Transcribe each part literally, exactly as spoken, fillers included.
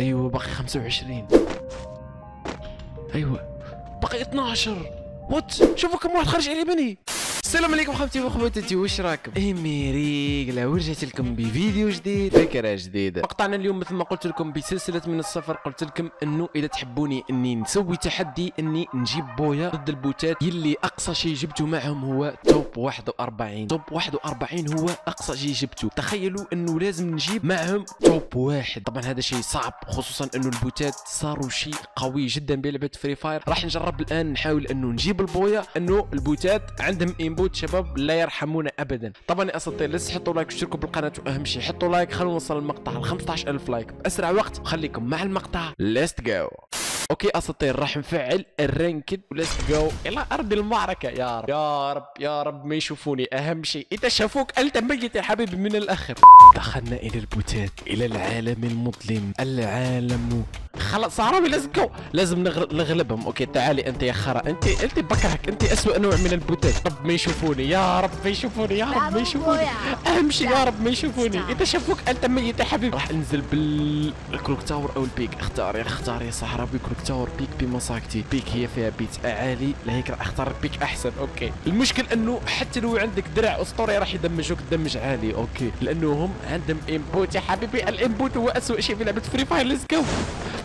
ايوه باقي خمسة وعشرين، ايوه باقي اثناعش. وات شوفوكم واحد خرج على يميني. السلام عليكم خالتي وخواتاتي، واش راكم؟ اميريكلا ورجعت لكم بفيديو جديد، فكره جديده. مقطعنا اليوم مثل ما قلت لكم بسلسله من الصفر. قلت لكم انه اذا تحبوني اني نسوي تحدي اني نجيب بويا ضد البوتات، يلي اقصى شيء جبته معهم هو توب واحد وأربعين. توب واحد وأربعين هو اقصى شيء جبته. تخيلوا انه لازم نجيب معهم توب واحد. طبعا هذا شيء صعب، خصوصا انه البوتات صاروا شيء قوي جدا بلعبه فري فاير. راح نجرب الان، نحاول انه نجيب البويا، انه البوتات عندهم إنبوت شباب لا يرحمون ابدا. طبعا يا اساطير لسه حطوا لايك واشتركوا بالقناه، واهم شيء حطوا لايك. خلونا نوصل المقطع ل خمسة عشر ألف لايك باسرع وقت. خليكم مع المقطع، ليتس جو. اوكي اساطير، راح نفعل الرانكد وليتس جو الى ارض المعركه. يا رب يا رب يا رب ما يشوفوني، اهم شيء اذا شافوك انت ميت يا حبيبي من الاخر. دخلنا الى البوتات، الى العالم المظلم، العالم خلاص عربي. لازم جو، لازم نغلبهم. اوكي تعالي انت يا خرا، انت انت بكرهك، انت اسوء نوع من البوتات. رب ما يشوفوني، يا رب ما يشوفوني، يا رب ما يشوفوني، اهم شيء يا رب ما يشوفوني. اذا شافوك انت ميت يا حبيبي. راح انزل بالكروك تاور او البيك، اختار يا اختار يا صحراوي. كروك تاور بيك بمساكتي، بيك هي فيها بيت عالي، لهيك راح اختار بيك احسن. اوكي المشكل انه حتى لو عندك درع اسطوري راح يدمجوك دمج عالي. اوكي لانه هم عندهم انبوت يا حبيبي، الانبوت هو اسوء شيء في لعبه فري فاير. ليتس جو.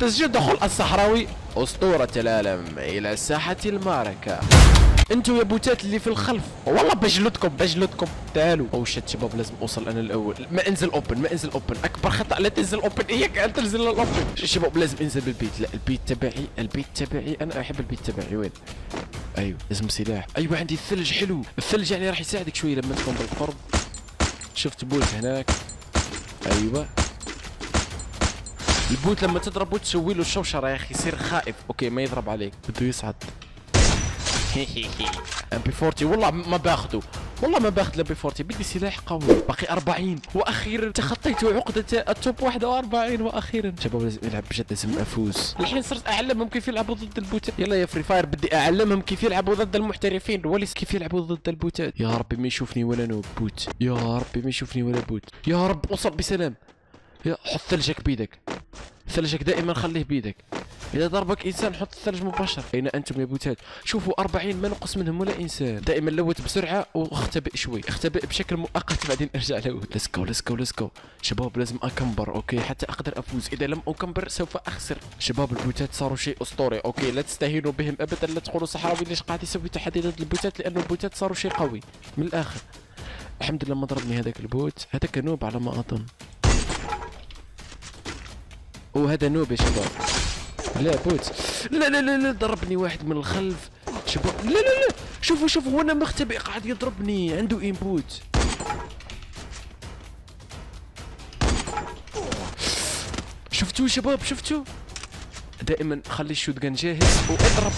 تسجيل دخول الصحراوي أسطورة العالم إلى ساحة المعركة. انتو يا بوتات اللي في الخلف والله بجلدكم بجلدكم، تعالوا. او شت شباب لازم اوصل انا الاول. ما انزل اوبن، ما انزل اوبن، اكبر خطا لا تنزل اوبن. هيك انت تنزل الاوبن شباب، لازم انزل بالبيت. لا البيت تبعي، البيت تبعي انا احب البيت تبعي. وين؟ ايوه لازم سلاح. ايوه عندي الثلج، حلو الثلج يعني راح يساعدك شويه لما تكون بالقرب. شفت بوت هناك، ايوه البوت لما تضربه تسوي له الشوشره يا اخي يصير خائف. اوكي ما يضرب عليك، بده يصعد. ام بي أربعين والله ما باخده، والله ما باخذ الام بي أربعين، بدي سلاح قوي. باقي أربعين واخيرا تخطيت عقده التوب واحد وأربعين. واخيرا شباب لازم نلعب بجد، لازم افوز. الحين صرت اعلمهم كيف يلعبوا ضد البوتات. يلا يا فري فاير بدي اعلمهم كيف يلعبوا ضد المحترفين وليس كيف يلعبوا ضد البوتات. يا ربي ما يشوفني ولا نوب بوت، يا ربي ما يشوفني ولا بوت. يا رب اوصل بسلام. يا حط ثلجك بيدك، ثلجك دائما خليه بيدك. اذا ضربك انسان حط الثلج مباشر. اين انتم يا بوتات؟ شوفوا أربعين ما نقص منهم ولا انسان. دائما لوت بسرعه واختبئ شوي، اختبئ بشكل مؤقت بعدين ارجع لوت. ليتس جو ليتس جو ليتس جو شباب، لازم اكمبر اوكي حتى اقدر افوز. اذا لم اكمبر سوف اخسر. شباب البوتات صاروا شيء اسطوري، اوكي لا تستهينوا بهم ابدا. لا تقولوا صحراوي ليش قاعد يسوي تحدي ضد البوتات، لانه البوتات صاروا شيء قوي من الاخر. الحمد لله ما ضربني هذاك البوت، هذاك نوب على ما اظن. وهذا نوب يا شباب. لا بوت، لا لا لا لا ضربني واحد من الخلف شباب. لا لا لا شوفوا شوفوا وانا مختبئ قاعد يضربني، عنده انبوت. شفتوا شباب؟ شفتوا؟ دائما خلي الشوتجان جاهز واضرب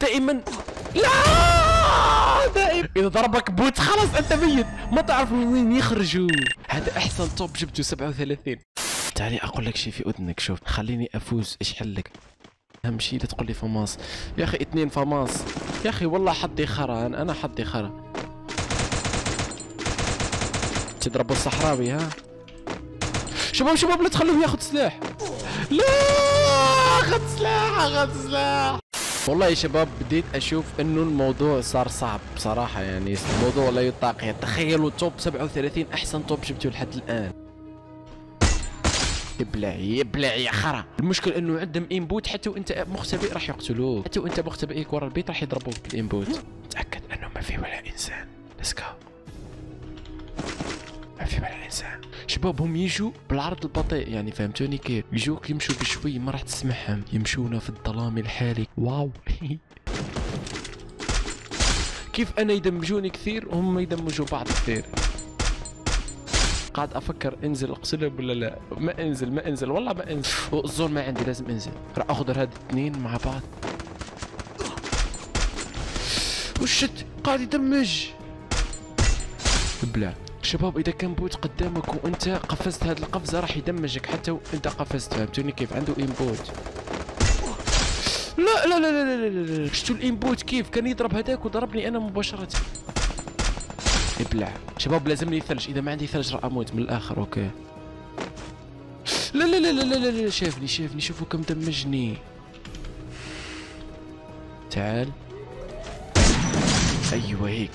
دائما. لا دائما اذا ضربك بوت خلاص انت ميت، ما تعرف من وين يخرجوا. هذا احسن توب جبته سبعة وثلاثين. تعالي اقول لك شيء في اذنك، شوف خليني افوز. ايش حلك؟ اهم شيء لا تقول لي فماس يا اخي. اثنين فماس يا اخي، والله حظي خرا، انا حظي خرا. تضرب الصحراوي ها شباب. شباب لا تخلوه ياخذ سلاح، لا اخذ سلاح اخذ سلاح. والله يا شباب بديت اشوف انه الموضوع صار صعب بصراحه، يعني الموضوع لا يطاق. تخيلوا توب سبعة وثلاثين احسن توب جبته لحد الان. يبلع يبلع يا خرا. المشكل انه عندهم انبوت، حتى وانت مختبئ راح يقتلوك، حتى وانت مختبئ هيك ورا البيت راح يضربوك بالانبوت. تاكد انه ما في ولا انسان. ليتس جو. ما في ولا انسان. شباب هم يجوا بالعرض البطيء، يعني فهمتوني كيف؟ يجوك يمشوا بشوي، ما راح تسمعهم يمشونا في الظلام الحالي. واو كيف انا يدمجوني كثير وهم يدمجوا بعض كثير. قاعد افكر انزل اقسلب ولا لا، ما انزل ما انزل والله ما انزل. الزون ما عندي لازم انزل. راح اخذ هاد الاثنين مع بعض. وشت قاعد يدمج بلا. شباب اذا كان بوت قدامك وانت قفزت هاد القفزه راح يدمجك حتى وانت قفزت، فهمتوني كيف؟ عنده انبوت. لا لا لا لا لا لا شتو الانبوت كيف كان يضرب هذاك وضربني انا مباشره. ابلع شباب لازمني ثلج، اذا ما عندي ثلج راح اموت من الاخر. اوكي لا لا لا لا لا لا شافني شافني شوفو كم دمجني. تعال ايوا هيك.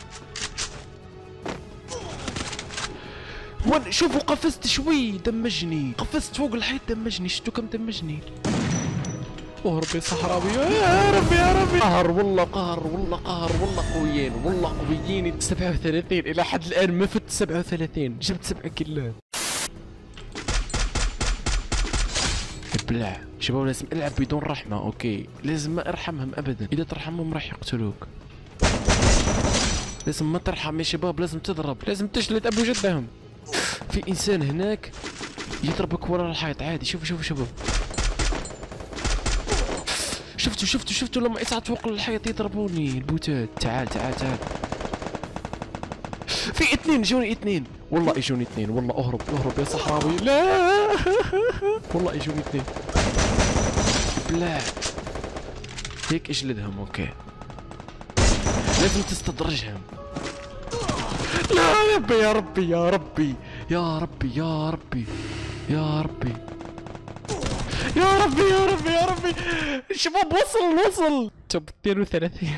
وين شوفوا قفزت شوي دمجني، قفزت فوق الحيط دمجني، شفتوا كم دمجني. وهربي صحراوي يا ربي يا ربي. قهر والله قهر والله قهر والله قويين والله قويين. سبعة وثلاثين الى حد الان ما فت سبعة وثلاثين، جبت سبعة كيلات. بلع شباب لازم العب بدون رحمه، اوكي لازم ما ارحمهم ابدا، اذا ترحمهم راح يقتلوك. لازم ما ترحم يا شباب، لازم تضرب، لازم تجلد ابو جدهم. في انسان هناك يضربك ورا الحيط عادي. شوفوا شوفوا شباب، شفتوا شفتوا شفتوا لما يصعد فوق الحيط يضربوني البوتات. تعال تعال تعال، في اثنين جوني، اثنين والله يجوني اثنين والله. اهرب اهرب يا صحراوي، لا والله يجوني اثنين. بلا هيك اجلدهم، اوكي لازم تستدرجهم. لا يا ربي يا ربي يا ربي يا ربي يا ربي يا ربي يا ربي يا ربي يا ربي. شباب وصل وصل توب اثنين وثلاثين.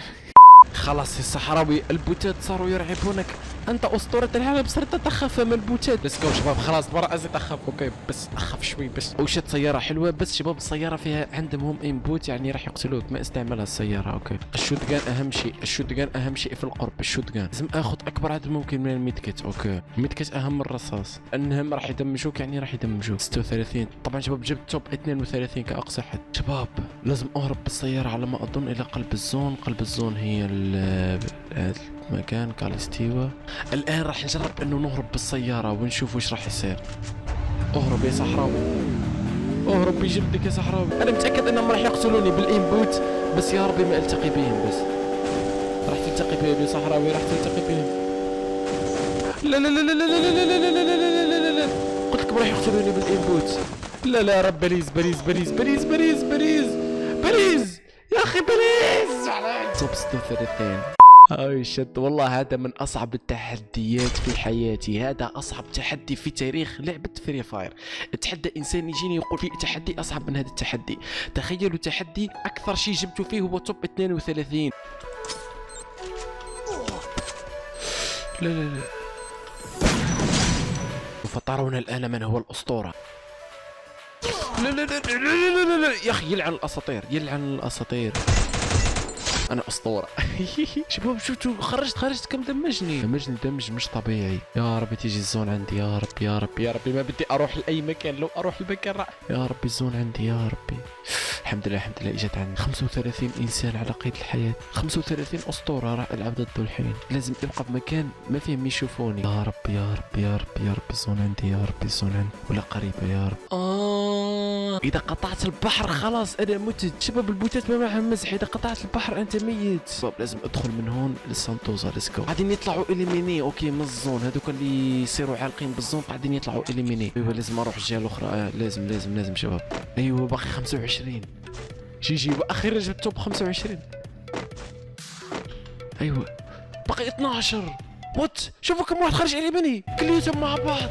خلاص يا صحراوي البوتات صاروا يرعبونك، انت اسطوره العالم، صرت تخاف من البوتات. بس كو شباب خلاص برا ازيد اخاف، اوكي بس اخاف شوي بس. وشت سياره حلوه بس شباب، السياره فيها عندهم هم انبوت يعني راح يقتلوك، ما استعملها السياره. اوكي الشوتجان اهم شيء، الشوتجان اهم شيء في القرب. الشوتجان لازم اخذ اكبر عدد ممكن من الميدكت، اوكي الميدكت اهم من الرصاص، انهم راح يدمجوك يعني راح يدمجوك. ستة وثلاثين طبعا شباب، جبت توب اثنين وثلاثين كاقصى حد. شباب لازم اهرب بالسياره على ما اظن الى قلب الزون، قلب الزون هي المكان قال استيوا. الان راح نجرب انه نهرب بالسياره ونشوف وش راح يصير. اهرب يا صحراوي، اهرب بجلدك يا صحراوي. انا متاكد انهم راح يقتلوني بالانبوت، بس يا ربي ما التقي بهم. بس راح تلتقي بهم يا صحراوي، راح تلتقي بهم. لا لا لا لا لا لا لا لا لا لا، قلت لكم راح يقتلوني بالانبوت. لا لا رب، باريس باريس باريس باريس باريس باريس باريس يا اخي باريس. توب ستة وثلاثين. اي شد والله هذا من اصعب التحديات في حياتي، هذا اصعب تحدي في تاريخ لعبه فري فاير. اتحدى انسان يجيني يقول في تحدي اصعب من هذا التحدي. تخيلوا تحدي اكثر شيء جبته فيه هو توب اثنين وثلاثين. لا لا لا، فترون الان من هو الاسطوره. لا لا لا لا لا لا يا اخي، يلعن الاساطير يلعن الاساطير، أنا أسطورة. شباب شفتوا خرجت خرجت كم دمجني، دمجني دمج مش طبيعي. يا ربي تيجي الزون عندي، يا ربي يا ربي يا ربي، ما بدي أروح لأي مكان، لو أروح لمكان راح. يا ربي الزون عندي يا ربي. الحمد لله الحمد لله إجت عندي. خمسة وثلاثين إنسان على قيد الحياة، خمسة وثلاثين أسطورة راح ألعب ضده الحين. لازم أبقى بمكان ما فيهم يشوفوني. يا ربي يا ربي يا ربي يا ربي الزون عندي، يا ربي الزون عندي ولا قريبة يا رب. آه إذا قطعت البحر خلاص أنا متت. شباب البوتات ما معهم مزح، إذا قطعت البحر أنت ميت. شباب لازم أدخل من هون للسانتوزا، ليتس جو. قاعدين يطلعوا إليميني، أوكي من الزون، هذوك اللي يصيروا عالقين بالزون قاعدين يطلعوا إليميني. أيوه لازم أروح الجهة الأخرى، آه لازم لازم لازم شباب. أيوه باقي خمسة وعشرين. جي جي واخيرا جبت توب خمسة وعشرين. ايوه باقي اثناعش. وات شوفوا كم واحد خرج علي مني كليتهم مع بعض.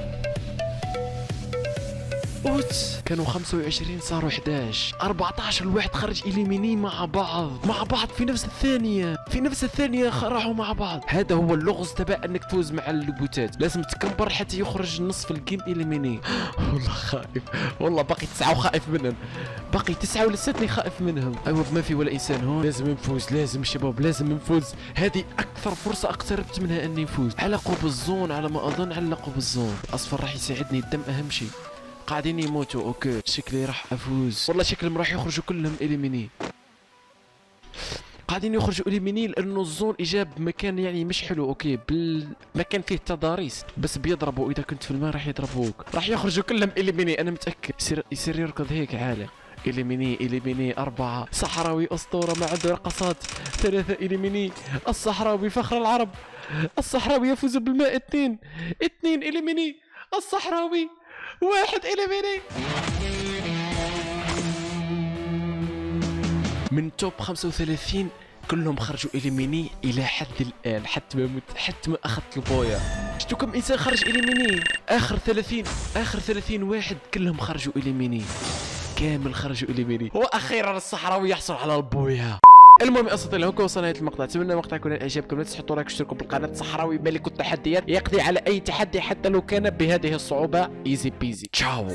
وات كانوا خمسة وعشرين صاروا احداش، أربعطاش الواحد خرج إليميني مع بعض، مع بعض في نفس الثانية، في نفس الثانية راحوا مع بعض. هذا هو اللغز تبع انك تفوز مع البوتات، لازم تكبر حتى يخرج نصف الجيم إليميني. والله خائف، والله باقي تسعة وخائف منهم، باقي تسعة ولساتني خائف منهم. ايوا ما في ولا انسان هون، لازم نفوز، لازم شباب لازم نفوز. هذه اكثر فرصة اقتربت منها اني نفوز. علقوا بالزون على ما اظن، علقوا بالزون، اصفر راح يساعدني، الدم اهم شيء. قاعدين يموتوا، اوكي شكلي راح افوز والله، شكلهم راح يخرجوا كلهم إليميني. قاعدين يخرجوا إليميني لانه الزون اجاب مكان يعني مش حلو، اوكي بال... مكان فيه تضاريس بس بيضربوا، اذا كنت في الماء راح يضربوك، راح يخرجوا كلهم إليميني انا متاكد. يصير يصير يركض هيك عالق. إليميني إليميني أربعة، صحراوي أسطورة ما عنده رقصات، ثلاثة إليميني، الصحراوي فخر العرب، الصحراوي يفوز بالماء، اثنين اثنين إليميني، الصحراوي واحد إليميني. من توب خمسة وثلاثين كلهم خرجوا إليميني إلى حد الآن، حتى ما مت... حتى ما أخذت البويا. شفتو كم انسان خرج اليميني. اخر ثلاثين اخر ثلاثين واحد كلهم خرجوا اليميني، كامل خرجوا اليميني، واخيرا الصحراوي يحصل على البويه. المهم يا اساطير هكا وصلنا لهذا المقطع، نتمنى المقطع يكون اعجابكم، لا تنسوا تحطوا لايك واشتركوا بالقناه. الصحراوي ملك التحديات، يقضي على اي تحدي حتى لو كان بهذه الصعوبه. ايزي بيزي، تشاو.